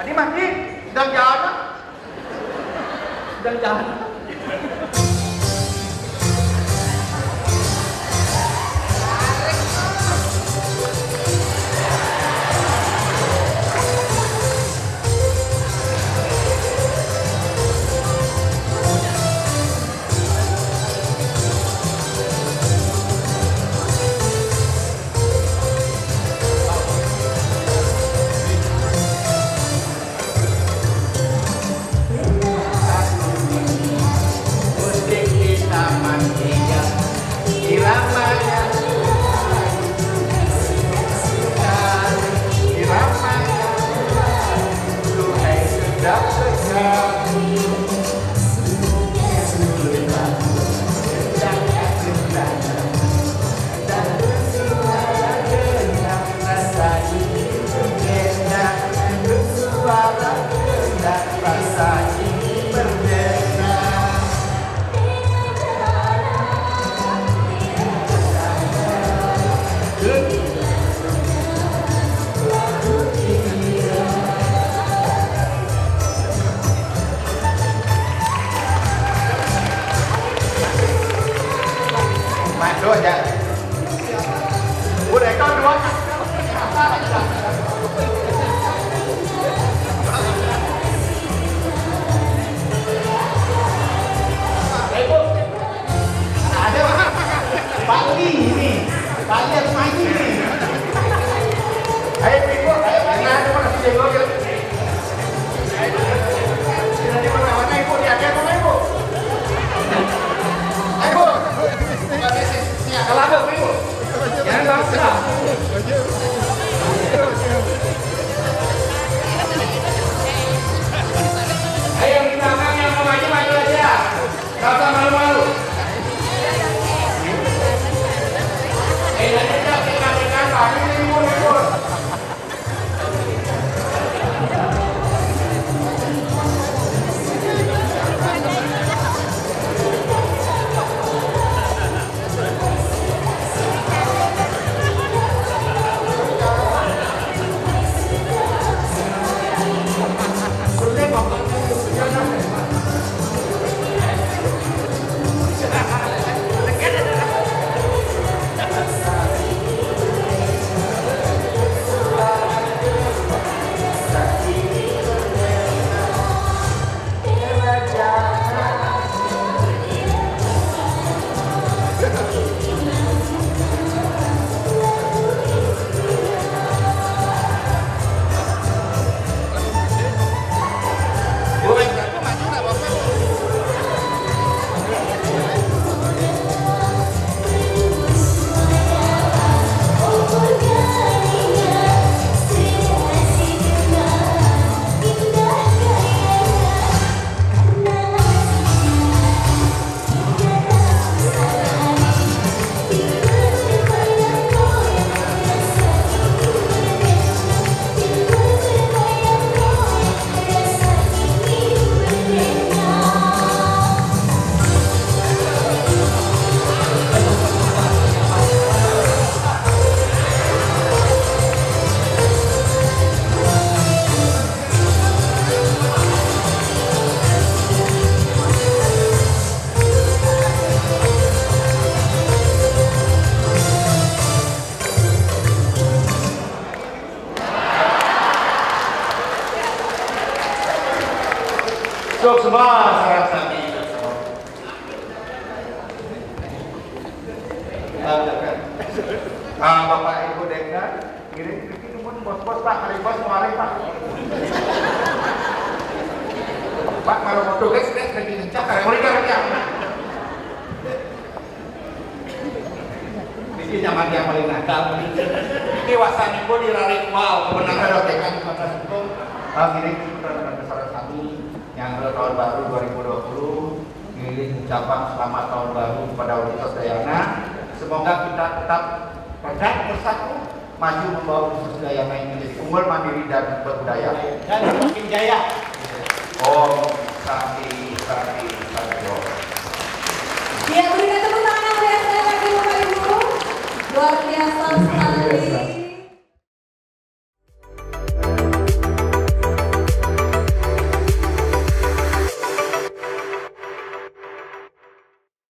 Adi mandi, sedang jalan. Sedang jalan. Luar biasa sekali.